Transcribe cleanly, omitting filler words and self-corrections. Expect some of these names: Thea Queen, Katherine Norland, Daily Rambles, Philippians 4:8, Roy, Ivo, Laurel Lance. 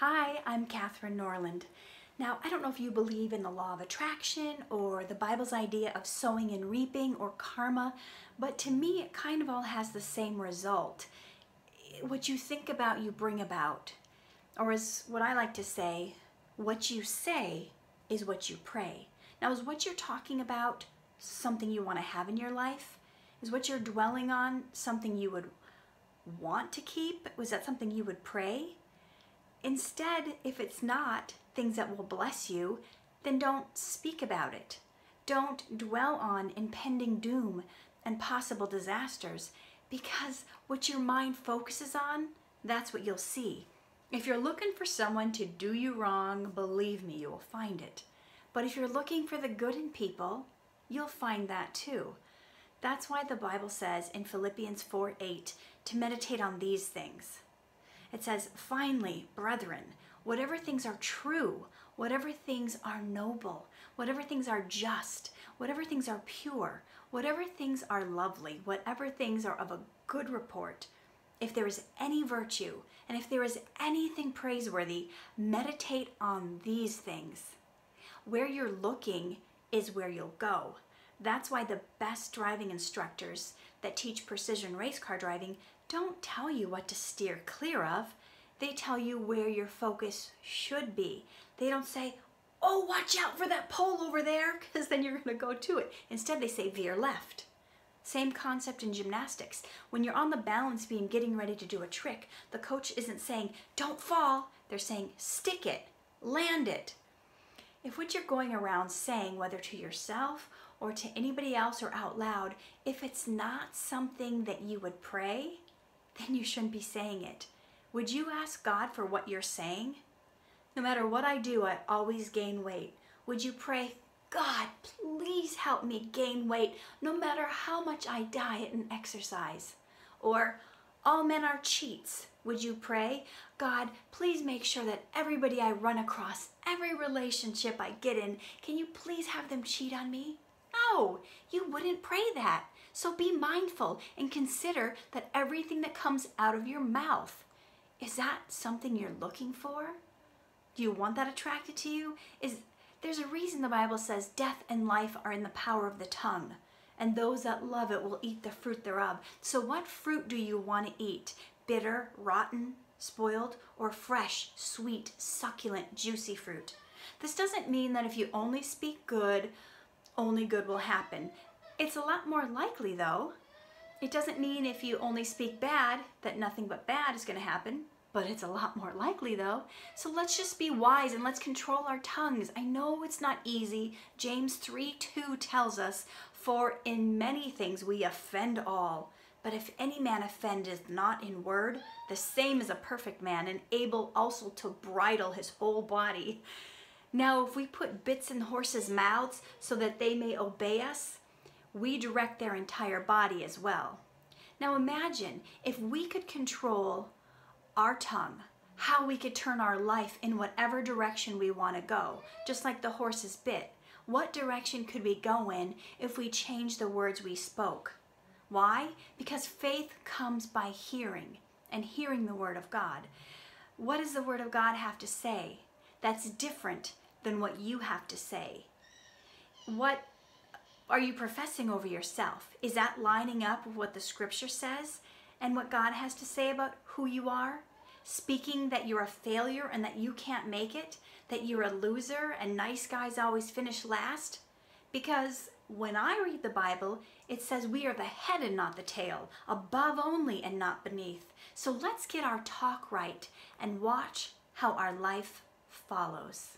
Hi, I'm Katherine Norland. Now, I don't know if you believe in the law of attraction or the Bible's idea of sowing and reaping or karma, but to me it kind of all has the same result. What you think about, you bring about. Or as what I like to say, what you say is what you pray. Now, is what you're talking about something you want to have in your life? Is what you're dwelling on something you would want to keep? Was that something you would pray? Instead, if it's not things that will bless you, then don't speak about it. Don't dwell on impending doom and possible disasters, because what your mind focuses on, that's what you'll see. If you're looking for someone to do you wrong, believe me, you will find it. But if you're looking for the good in people, you'll find that too. That's why the Bible says in Philippians 4:8 to meditate on these things. It says, "Finally, brethren, whatever things are true, whatever things are noble, whatever things are just, whatever things are pure, whatever things are lovely, whatever things are of a good report, if there is any virtue, and if there is anything praiseworthy, meditate on these things." Where you're looking is where you'll go. That's why the best driving instructors that teach precision race car driving don't tell you what to steer clear of. They tell you where your focus should be. They don't say, "Oh, watch out for that pole over there," because then you're going to go to it. Instead, they say, "Veer left." Same concept in gymnastics. When you're on the balance beam getting ready to do a trick, the coach isn't saying, "Don't fall." They're saying, "Stick it, land it." If what you're going around saying, whether to yourself or to anybody else or out loud, if it's not something that you would pray, then you shouldn't be saying it. Would you ask God for what you're saying? No matter what I do, I always gain weight. Would you pray, "God, please help me gain weight no matter how much I diet and exercise"? Or, "All men are cheats." Would you pray, "God, please make sure that everybody I run across, every relationship I get in, can you please have them cheat on me?" No, you wouldn't pray that. So be mindful and consider that everything that comes out of your mouth, is that something you're looking for? Do you want that attracted to you? There's a reason the Bible says death and life are in the power of the tongue, and those that love it will eat the fruit thereof. So what fruit do you want to eat? Bitter, rotten, spoiled, or fresh, sweet, succulent, juicy fruit? This doesn't mean that if you only speak good, only good will happen. It's a lot more likely, though. It doesn't mean if you only speak bad that nothing but bad is going to happen, but it's a lot more likely, though. So let's just be wise and let's control our tongues. I know it's not easy. James 3:2 tells us, "For in many things we offend all. But if any man offendeth not in word, the same is a perfect man, and able also to bridle his whole body." Now, if we put bits in horses' mouths so that they may obey us, we direct their entire body as well. Now imagine if we could control our tongue, how we could turn our life in whatever direction we want to go, just like the horse's bit. What direction could we go in if we changed the words we spoke? Why? Because faith comes by hearing, and hearing the Word of God. What does the Word of God have to say that's different than what you have to say? What are you professing over yourself? Is that lining up with what the Scripture says and what God has to say about who you are? Speaking that you're a failure and that you can't make it, that you're a loser and nice guys always finish last? Because when I read the Bible, it says we are the head and not the tail, above only and not beneath. So let's get our talk right and watch how our life follows.